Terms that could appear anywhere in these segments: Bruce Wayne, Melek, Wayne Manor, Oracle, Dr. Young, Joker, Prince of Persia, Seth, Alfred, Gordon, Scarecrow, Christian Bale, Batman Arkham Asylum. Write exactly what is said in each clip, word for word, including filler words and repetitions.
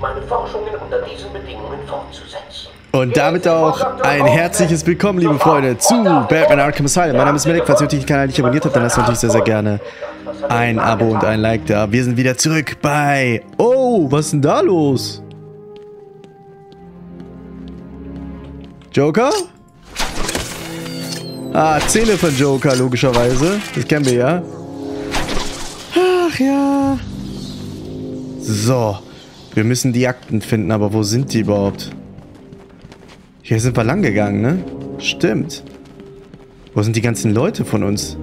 meine Forschungen unter diesen Bedingungen fortzusetzen. Und damit auch ein herzliches Willkommen, liebe Freunde, zu Batman Arkham Asylum. Mein Name ist Melek, falls ihr den Kanal nicht abonniert habt, dann lasst natürlich sehr, sehr gerne ein Abo und ein Like da. Wir sind wieder zurück bei... Oh, was ist denn da los? Joker? Ah, Zähne von Joker, logischerweise. Das kennen wir ja. Ach ja. So. Wir müssen die Akten finden, aber wo sind die überhaupt? Hier sind wir lang gegangen, ne? Stimmt. Wo sind die ganzen Leute von uns?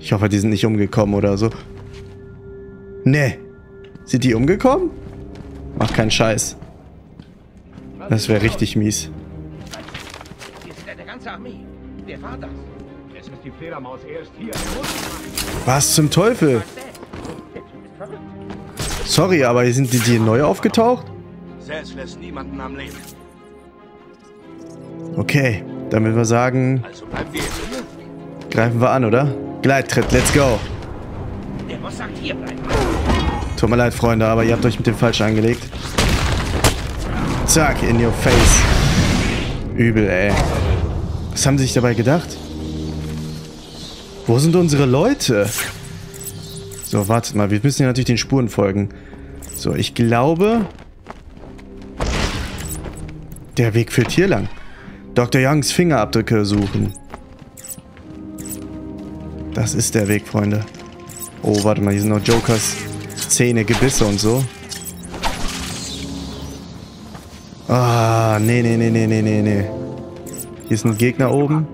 Ich hoffe, die sind nicht umgekommen oder so. Ne. Sind die umgekommen? Mach keinen Scheiß. Das wäre richtig mies. Was zum Teufel? Sorry, aber sind die hier neu aufgetaucht? Seth lässt niemanden am Leben. Okay, dann würden wir sagen... Also bleiben wir hier. Greifen wir an, oder? Gleittritt, let's go. Der Boss sagt, hier bleiben. Tut mir leid, Freunde, aber ihr habt euch mit dem Falschen angelegt. Zack, in your face. Übel, ey. Was haben sie sich dabei gedacht? Wo sind unsere Leute? So, wartet mal. Wir müssen ja natürlich den Spuren folgen. So, ich glaube... Der Weg führt hier lang. Doktor Youngs Fingerabdrücke suchen. Das ist der Weg, Freunde. Oh, warte mal. Hier sind noch Jokers Zähne, Gebisse und so. Ah, nee, nee, nee, nee, nee, nee, nee. Hier ist ein Gegner oben.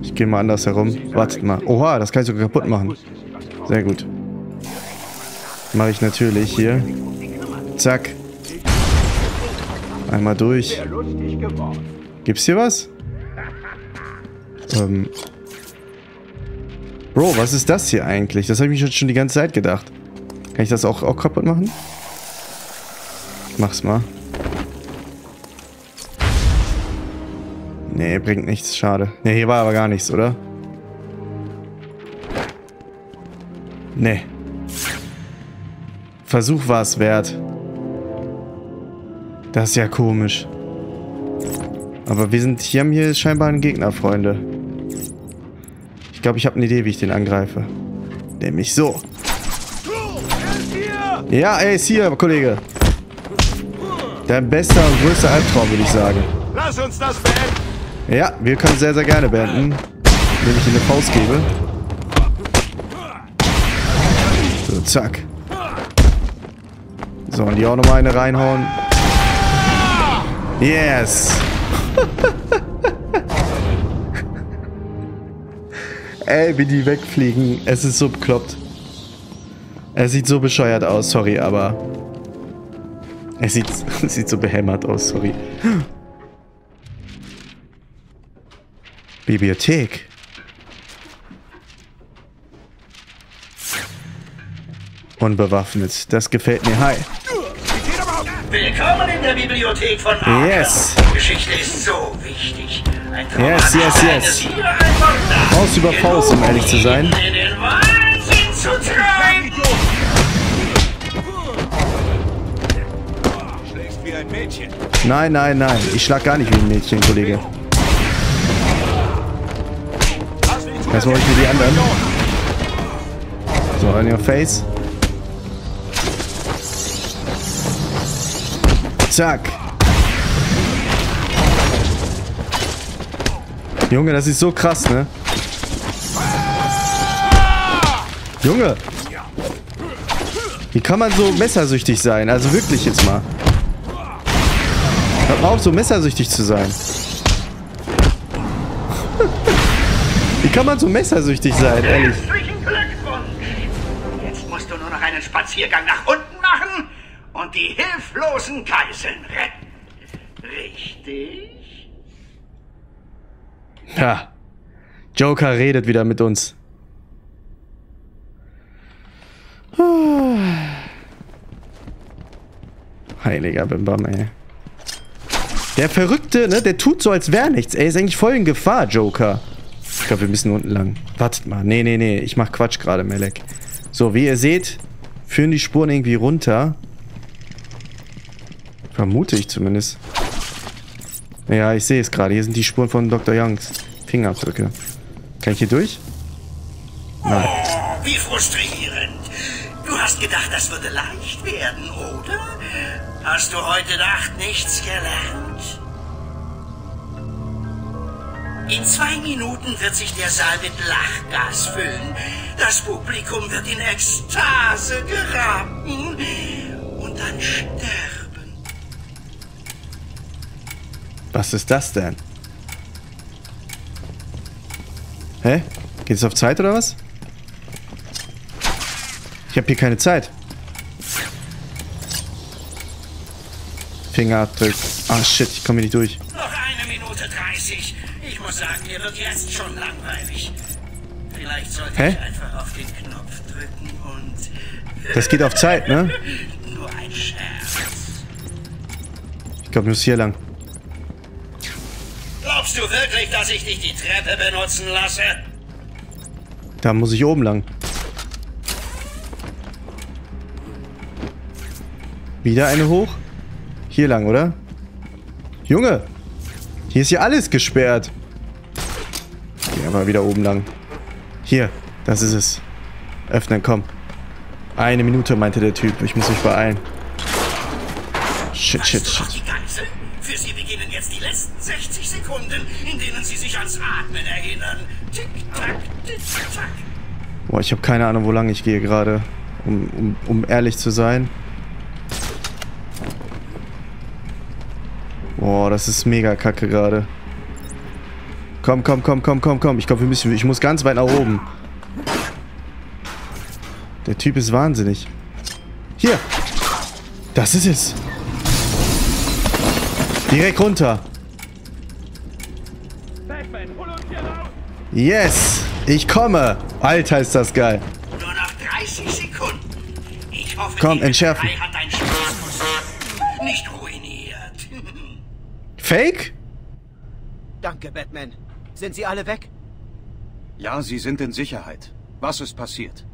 Ich gehe mal anders herum. Wartet mal. Oha, das kann ich sogar kaputt machen. Sehr gut. Mache ich natürlich hier. Zack. Einmal durch. Gibt's hier was? Ähm. Bro, was ist das hier eigentlich? Das habe ich mir schon die ganze Zeit gedacht. Kann ich das auch, auch kaputt machen? Mach's mal. Nee, bringt nichts. Schade. Nee, hier war aber gar nichts, oder? Nee. Versuch war es wert. Das ist ja komisch. Aber wir sind hier, haben hier scheinbar einen Gegner, Freunde. Ich glaube, ich habe eine Idee, wie ich den angreife. Nämlich so. Ja, er ist hier, Kollege. Dein bester und größter Albtraum, würde ich sagen. Lass uns das beenden. Ja, wir können sehr, sehr gerne beenden, wenn ich ihm eine Faust gebe. So, zack. So, und die auch nochmal eine reinhauen. Yes! Ey, wie die wegfliegen. Es ist so bekloppt. Es sieht so bescheuert aus, sorry, aber... Es sieht, es sieht so behämmert aus, sorry. Bibliothek. Unbewaffnet. Das gefällt mir. Hi. Willkommen in der Bibliothek von Arkham. Yes. Geschichte ist so wichtig. Ein yes, yes, yes. Faust über Faust, um ehrlich zu sein. In den Wahnsinn zu treiben. Du schlägst wie ein Mädchen. Nein, nein, nein. Ich schlag gar nicht wie ein Mädchen, Kollege. Erstmal hol ich mir die anderen. So, on your face. Zack. Junge, das ist so krass, ne? Junge! Wie kann man so messersüchtig sein? Also wirklich jetzt mal. Hört mal auf, so messersüchtig zu sein. Wie kann man so messersüchtig sein, ehrlich? Herzlichen Glückwunsch! Jetzt musst du nur noch einen Spaziergang nach unten machen und die hilflosen Geiseln retten. Richtig? Ja. Joker redet wieder mit uns. Heiliger Bimbam, ey. Der Verrückte, ne? Der tut so, als wäre nichts. Er ist eigentlich voll in Gefahr, Joker. Ich glaube, wir müssen unten lang. Wartet mal. Nee, nee, nee. Ich mache Quatsch gerade, Melek. So, wie ihr seht, Führen die Spuren irgendwie runter? Vermute ich zumindest. Ja, ich sehe es gerade. Hier sind die Spuren von Doktor Youngs Fingerabdrücke. Kann ich hier durch? Nein. Oh, wie frustrierend. Du hast gedacht, das würde leicht werden, oder? Hast du heute Nacht nichts gelernt? In zwei Minuten wird sich der Saal mit Lachgas füllen. Das Publikum wird in Ekstase geraten und dann sterben. Was ist das denn? Hä? Geht es auf Zeit oder was? Ich habe hier keine Zeit. Fingerabdrück. Ah, shit, ich komme hier nicht durch. Noch eine Minute dreißig. Ich muss sagen, mir wird jetzt schon langweilig. Vielleicht sollte Hä? ich einfach auf den Knopf drücken und... Das geht auf Zeit, ne? Nur ein Scherz. Ich glaube, ich muss hier lang. Glaubst du wirklich, dass ich dich die Treppe benutzen lasse? Da muss ich oben lang. Wieder eine hoch? Hier lang, oder? Junge! Hier ist ja alles gesperrt. Geh aber wieder oben lang. Hier, das ist es. Öffnen, komm. Eine Minute, meinte der Typ. Ich muss mich beeilen. Shit, shit, shit. Für Sie beginnen jetzt die letzten sechzig Sekunden, in denen Sie sich ans Atmen erinnern. Tick, tack, tick, tack. Boah, ich habe keine Ahnung, wo lang ich gehe gerade. Um, um, um ehrlich zu sein. Boah, das ist mega kacke gerade. Komm, komm, komm, komm, komm, komm. Ich glaube, wir müssen. Ich muss ganz weit nach oben. Der Typ ist wahnsinnig. Hier. Das ist es. Direkt runter. Yes. Ich komme. Alter, ist das geil. Nur noch dreißig Sekunden. Ich hoffe, komm, entschärfen. Nicht ruiniert. Fake? Danke, Batman. Sind Sie alle weg? Ja, Sie sind in Sicherheit. Was ist passiert?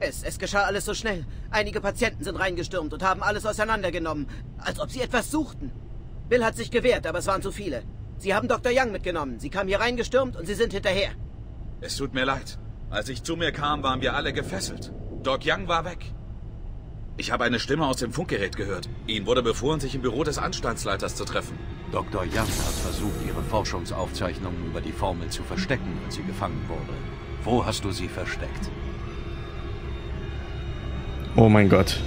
Es, es geschah alles so schnell. Einige Patienten sind reingestürmt und haben alles auseinandergenommen, als ob sie etwas suchten. Bill hat sich gewehrt, aber es waren zu viele. Sie haben Doktor Young mitgenommen. Sie kamen hier reingestürmt und Sie sind hinterher. Es tut mir leid. Als ich zu mir kam, waren wir alle gefesselt. Doc Young war weg. Ich habe eine Stimme aus dem Funkgerät gehört. Ihnen wurde befohlen, sich im Büro des Anstaltsleiters zu treffen. Doktor Young hat versucht, ihre Forschungsaufzeichnungen über die Formel zu verstecken, als sie gefangen wurde. Wo hast du sie versteckt? Oh mein Gott.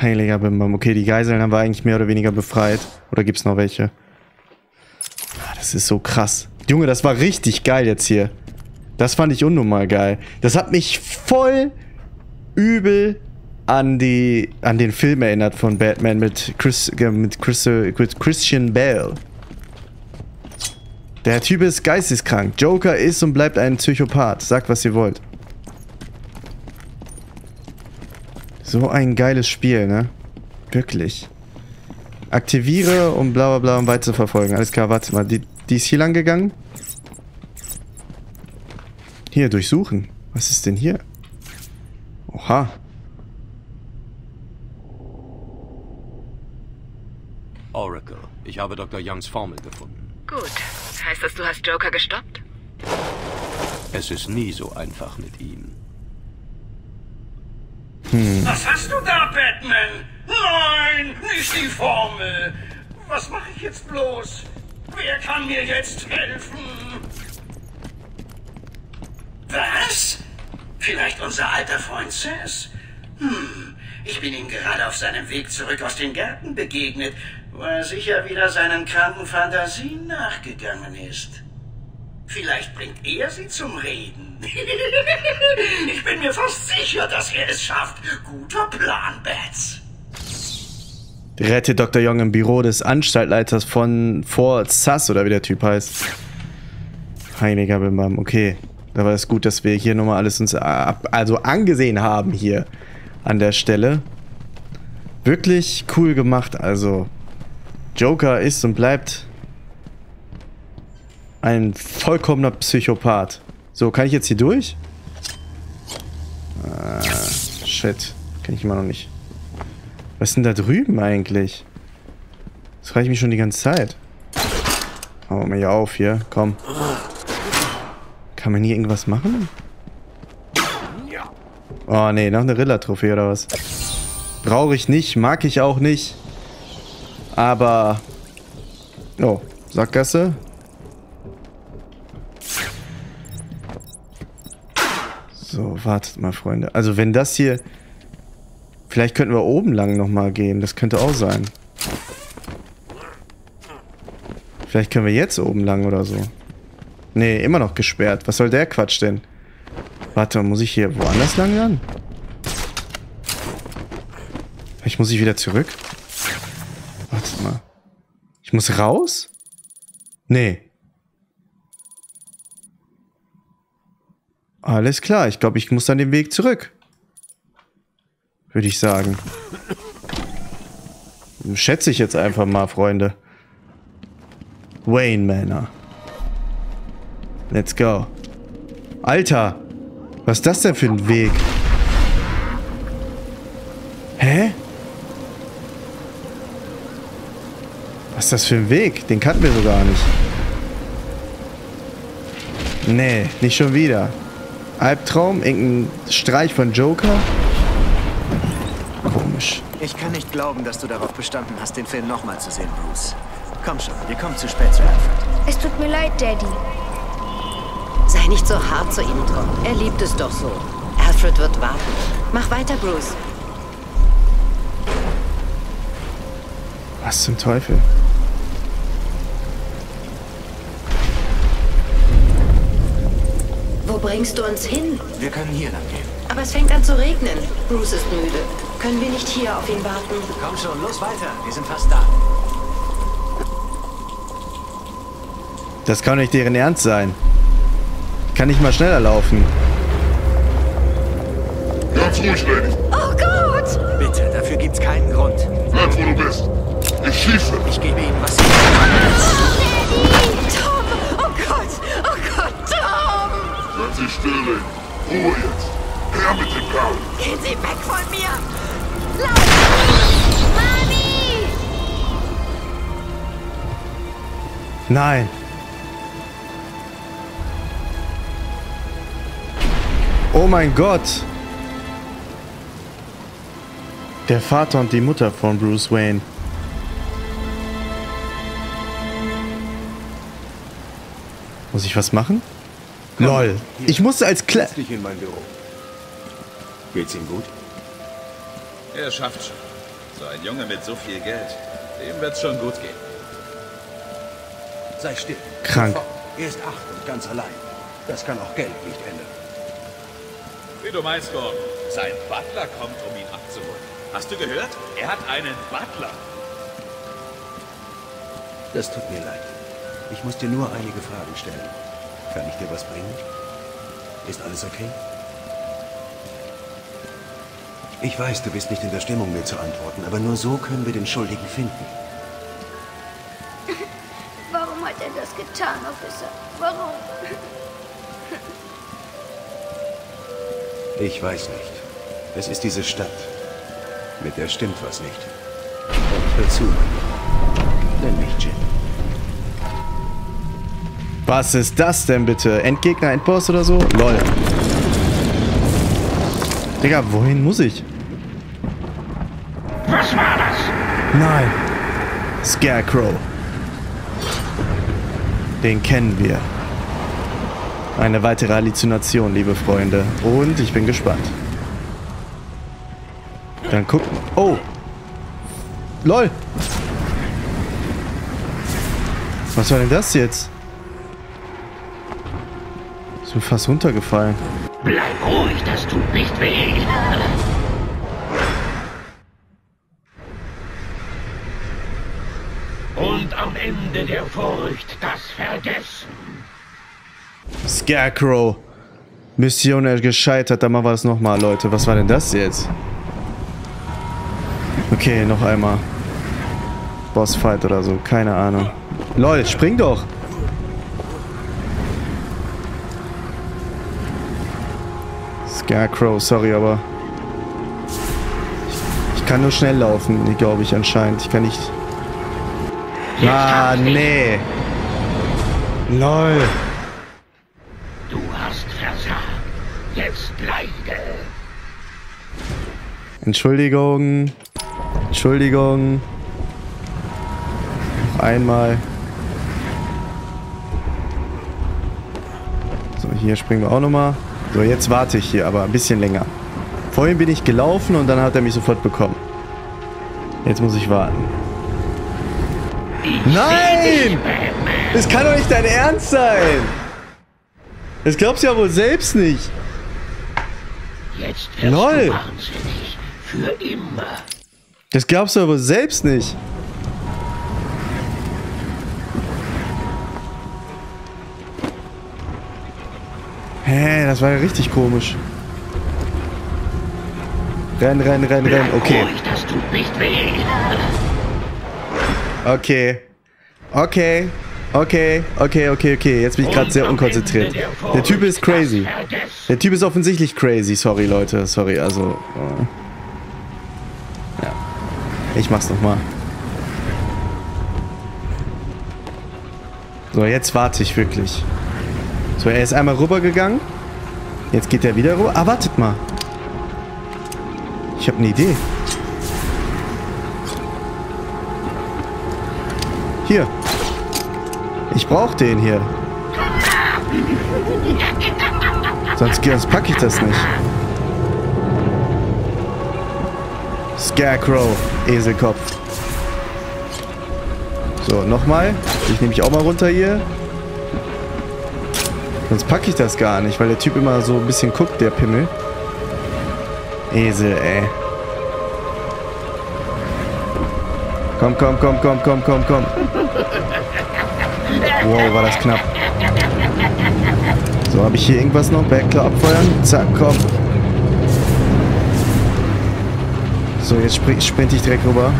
Heiliger Bimbam. Okay, die Geiseln haben wir eigentlich mehr oder weniger befreit. Oder gibt es noch welche? Das ist so krass. Junge, das war richtig geil jetzt hier. Das fand ich unnormal geil. Das hat mich voll übel an die an den Film erinnert von Batman mit Chris äh, mit, Chris, äh, mit Christian Bale. Der Typ ist geisteskrank. Joker ist und bleibt ein Psychopath. Sagt, was ihr wollt. So ein geiles Spiel, ne? Wirklich. Aktiviere, um bla bla bla, um weiterzuverfolgen. Alles klar, warte mal. Die, die ist hier lang gegangen? Hier, durchsuchen. Was ist denn hier? Oha. Oracle, ich habe Doktor Youngs Formel gefunden. Gut. Heißt das, du hast Joker gestoppt? Es ist nie so einfach mit ihm. Hm. Was hast du da, Batman? Nein, nicht die Formel. Was mache ich jetzt bloß? Wer kann mir jetzt helfen? Was? Vielleicht unser alter Freund Seth? Hm, ich bin ihm gerade auf seinem Weg zurück aus den Gärten begegnet, wo er sicher wieder seinen kranken Fantasien nachgegangen ist. Vielleicht bringt er sie zum Reden. Ich bin mir fast sicher, dass er es schafft. Guter Plan, Bats. Rette Doktor Young im Büro des Anstaltleiters von vor Sass, oder wie der Typ heißt. Heiliger Bimbam, okay. Da war es gut, dass wir hier nochmal alles uns ab, also angesehen haben hier an der Stelle. Wirklich cool gemacht, also Joker ist und bleibt ein vollkommener Psychopath. So, kann ich jetzt hier durch? Ah, shit. Kenn ich immer noch nicht. Was ist denn da drüben eigentlich? Das frage ich mich schon die ganze Zeit. Hau mal hier auf, hier. Komm. Kann man hier irgendwas machen? Oh, nee. Noch eine Rilla-Trophäe oder was? Brauche ich nicht. Mag ich auch nicht. Aber... Oh. Sackgasse. So, wartet mal, Freunde. Also, wenn das hier... Vielleicht könnten wir oben lang nochmal gehen. Das könnte auch sein. Vielleicht können wir jetzt oben lang oder so. Nee, immer noch gesperrt. Was soll der Quatsch denn? Warte, muss ich hier woanders lang ran? Vielleicht muss ich wieder zurück. Warte mal. Ich muss raus? Nee. Alles klar. Ich glaube, ich muss dann den Weg zurück. Würde ich sagen. Schätze ich jetzt einfach mal, Freunde. Wayne Manor. Let's go. Alter! Was ist das denn für ein Weg? Hä? Was ist das für ein Weg? Den kannten wir so gar nicht. Nee, nicht schon wieder. Albtraum, irgendein Streich von Joker. Komisch. Ich kann nicht glauben, dass du darauf bestanden hast, den Film nochmal zu sehen, Bruce. Komm schon, wir kommen zu spät zu Alfred. Es tut mir leid, Daddy. Sei nicht so hart zu ihm drum. Er liebt es doch so. Alfred wird warten. Mach weiter, Bruce. Was zum Teufel? Wo bringst du uns hin? Wir können hier lang gehen. Aber es fängt an zu regnen. Bruce ist müde. Können wir nicht hier auf ihn warten? Komm schon, los weiter. Wir sind fast da. Das kann nicht deren Ernst sein. Kann ich mal schneller laufen? Lauf ruhig, Lady. Oh Gott! Bitte, dafür gibt's keinen Grund. Bleib, wo du bist. Ich schieße. Ich gebe ihm was. Ah, Lady! Tom! Oh Gott! Oh Gott, Tom! Seid Sie still, Lady. Ruhe jetzt. Her mit dem Kerl. Gehen Sie weg von mir! Lauf! Mami! Nein. Oh mein Gott! Der Vater und die Mutter von Bruce Wayne. Muss ich was machen? Komm, lol. Hier. Ich musste als Kle... Setz dich in mein Büro. Geht's ihm gut? Er schafft schon. So ein Junge mit so viel Geld. Dem wird's schon gut gehen. Sei still. Krank. Er ist acht und ganz allein. Das kann auch Geld nicht ändern. Wie du meinst, Gordon. Sein Butler kommt, um ihn abzuholen. Hast du gehört? Er hat einen Butler. Das tut mir leid. Ich muss dir nur einige Fragen stellen. Kann ich dir was bringen? Ist alles okay? Ich weiß, du bist nicht in der Stimmung, mir zu antworten, aber nur so können wir den Schuldigen finden. Warum hat er das getan, Officer? Warum? Ich weiß nicht. Es ist diese Stadt. Mit der stimmt was nicht. Und hör zu, mein Junge. Nenn mich Jim. Was ist das denn bitte? Endgegner, Endboss oder so? Lol. Digga, wohin muss ich? Was war das? Nein. Scarecrow. Den kennen wir. Eine weitere Halluzination, liebe Freunde. Und ich bin gespannt. Dann gucken. Oh! Lol! Was war denn das jetzt? Ist mir fast runtergefallen. Bleib ruhig, das tut nicht weh. Und am Ende der Furcht das Vergessen. Scarecrow. Mission gescheitert. Dann machen wir das nochmal, Leute. Was war denn das jetzt? Okay, noch einmal. Bossfight oder so. Keine Ahnung. Lol, spring doch. Scarecrow, sorry, aber... Ich kann nur schnell laufen, nee, glaube ich, anscheinend. Ich kann nicht... Ah, nee. Lol. Du hast versagt. Jetzt leide. Entschuldigung. Entschuldigung. Noch einmal. So, hier springen wir auch nochmal. So, jetzt warte ich hier, aber ein bisschen länger. Vorhin bin ich gelaufen und dann hat er mich sofort bekommen. Jetzt muss ich warten. Nein! Das kann doch nicht dein Ernst sein! Das glaubst du ja wohl selbst nicht! Jetzt wirst du wahnsinnig. Für immer. Das glaubst du aber selbst nicht! Hä, das war ja richtig komisch. Renn, renn, renn, renn, okay. Das tut nicht weh. Okay. Okay. Okay, okay, okay, okay. Jetzt bin ich gerade sehr unkonzentriert. Der Typ ist crazy. Der Typ ist offensichtlich crazy. Sorry, Leute. Sorry, also... Ja. Ich mach's nochmal. So, jetzt warte ich wirklich. So, er ist einmal rübergegangen. Jetzt geht er wieder rüber. Ah, wartet mal. Ich habe eine Idee. Hier. Ich brauche den hier. Sonst, sonst packe ich das nicht. Scarecrow, Eselkopf. So, nochmal. Ich nehme mich auch mal runter hier. Sonst packe ich das gar nicht, weil der Typ immer so ein bisschen guckt, der Pimmel. Esel, ey. Komm, komm, komm, komm, komm, komm, komm. Wow, war das knapp. So, habe ich hier irgendwas noch? Backler abfeuern. Zack, komm. So, jetzt spr sprinte ich direkt rüber.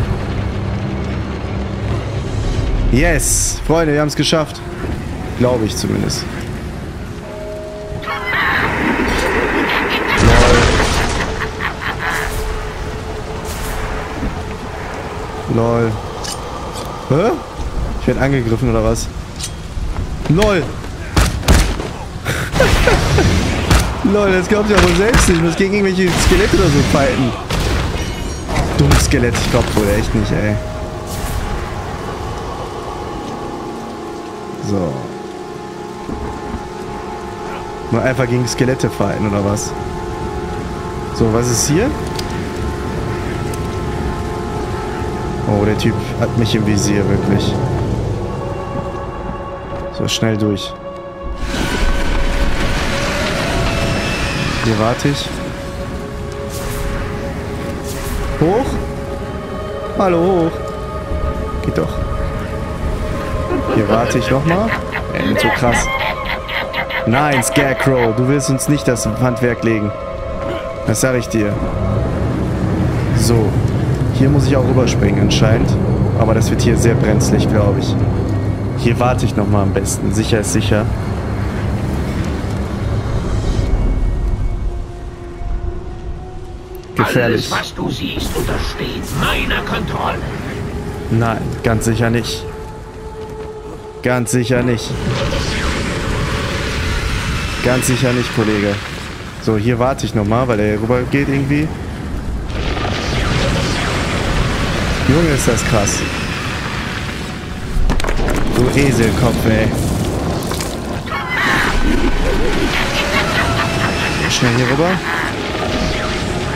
Yes! Freunde, wir haben es geschafft. Glaube ich zumindest. Lol. Hä? Ich werde angegriffen oder was? Lol. Lol, das glaubt ihr aber selbst nicht. Ich muss gegen irgendwelche Skelette oder so fighten. Dummes Skelett, ich glaub wohl echt nicht, ey. So. Nur einfach gegen Skelette fighten oder was? So, was ist hier? Oh, der Typ hat mich im Visier, wirklich. So, schnell durch. Hier warte ich. Hoch? Hallo, hoch. Geht doch. Hier warte ich nochmal. Ey, so krass. Nein, Scarecrow, du willst uns nicht das Handwerk legen. Das sag ich dir. So. Hier muss ich auch rüberspringen anscheinend. Aber das wird hier sehr brenzlig, glaube ich. Hier warte ich nochmal am besten. Sicher ist sicher. Gefährlich. Alles, was du siehst, untersteht meiner Kontrolle. Nein, ganz sicher nicht. Ganz sicher nicht. Ganz sicher nicht, Kollege. So, hier warte ich nochmal, weil der hier rüber geht irgendwie. Junge, ist das krass. Du Eselkopf, ey. Schnell hier rüber.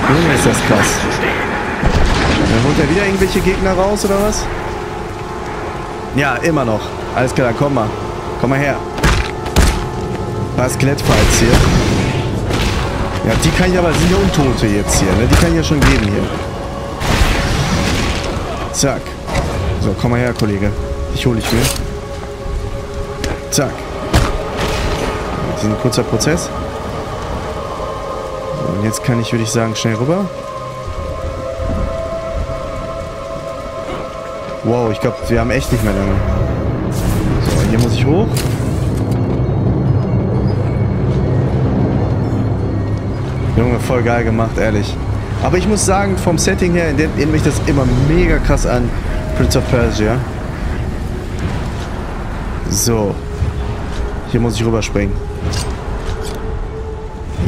Junge, ist das krass. Dann holt er wieder irgendwelche Gegner raus, oder was? Ja, immer noch. Alles klar, komm mal. Komm mal her. Ein paar Skelettfights hier. Ja, die kann ich aber... sind ja Untote jetzt hier, ne? Die kann ich ja schon geben hier. Zack. So, komm mal her, Kollege. Ich hole dich mir. Zack. Das ist ein kurzer Prozess. So, und jetzt kann ich, würde ich sagen, schnell rüber. Wow, ich glaube, wir haben echt nicht mehr lange. So, hier muss ich hoch. Junge, voll geil gemacht, ehrlich. Aber ich muss sagen, vom Setting her erinnert mich das immer mega krass an Prince of Persia. So. Hier muss ich rüberspringen.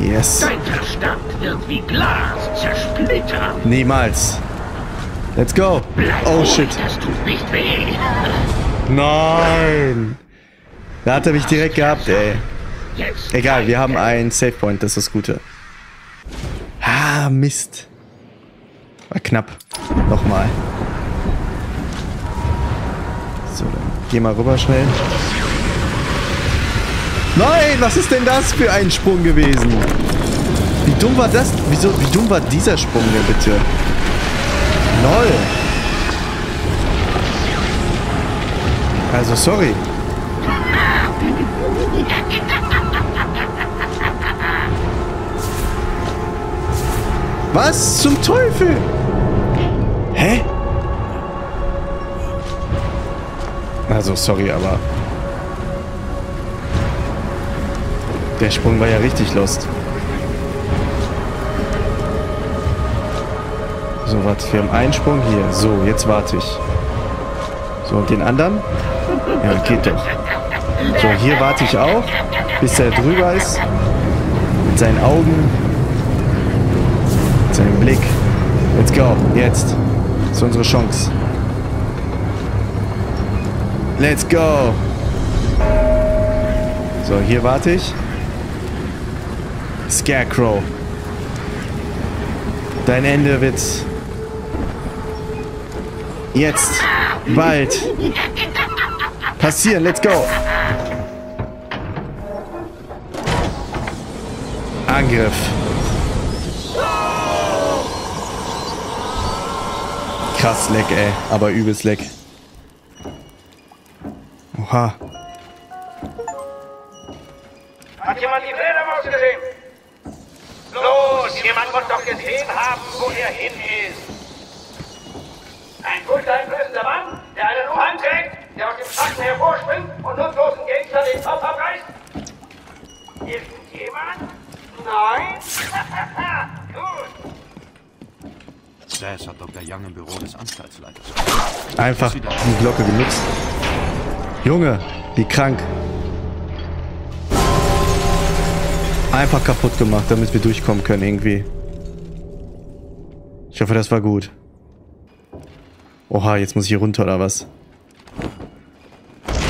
Yes. Dein Verstand wird wie Glas zersplittern. Niemals. Let's go. Bleib oh shit. Ruhig, das tut nicht weh. Nein. Da hat er mich direkt gehabt, ey. Egal, wir haben einen Save Point, das ist das Gute. Ah, Mist. War knapp. Nochmal. So, dann geh mal rüber schnell. Nein, was ist denn das für ein Sprung gewesen? Wie dumm war das? Wieso? Wie dumm war dieser Sprung denn bitte? Lol. Also, sorry. Was zum Teufel? Hä? Also, sorry, aber... Der Sprung war ja richtig lost. So, warte, wir haben einen Sprung hier. So, jetzt warte ich. So, und den anderen? Ja, geht doch. So, hier warte ich auch, bis er drüber ist. Mit seinen Augen. Mit seinem Blick. Let's go, jetzt. Das ist unsere Chance. Let's go. So, hier warte ich. Scarecrow. Dein Ende wird jetzt bald passieren. Let's go. Angriff. Krass leck, ey. Aber übelst leck. Oha. Hat jemand die Fledermaus gesehen? Los, jemand muss doch gesehen haben, wo er hin ist. Ein guter, einflößender Mann, der einen Umhang trägt, der aus dem Schatten hervorspringt und nutzlosen Gangster den Kopf abreißt. Irgendjemand? Nein? Gut. Seth hat Doktor Young im Büro des Anstaltsleiters. Einfach die Glocke genutzt. Junge, wie krank. Einfach kaputt gemacht, damit wir durchkommen können irgendwie. Ich hoffe, das war gut. Oha, jetzt muss ich hier runter, oder was?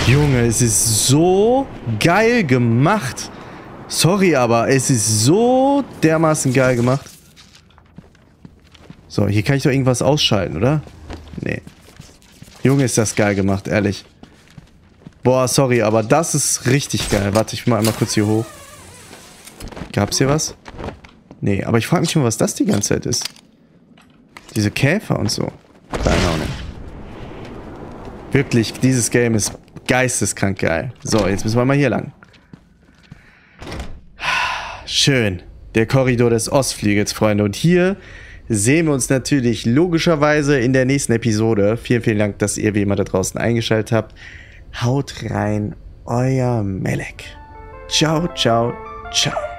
Junge, es ist so geil gemacht. Sorry, aber es ist so dermaßen geil gemacht. So, hier kann ich doch irgendwas ausschalten, oder? Nee. Junge, ist das geil gemacht, ehrlich. Boah, sorry, aber das ist richtig geil. Warte, ich mach einmal kurz hier hoch. Gab's hier was? Nee, aber ich frage mich immer, was das die ganze Zeit ist. Diese Käfer und so. Keine Ahnung. Wirklich, dieses Game ist geisteskrank geil. So, jetzt müssen wir mal hier lang. Schön. Der Korridor des Ostflügels, Freunde. Und hier sehen wir uns natürlich logischerweise in der nächsten Episode. Vielen, vielen Dank, dass ihr wie immer da draußen eingeschaltet habt. Haut rein, euer Melek. Ciao, ciao, ciao.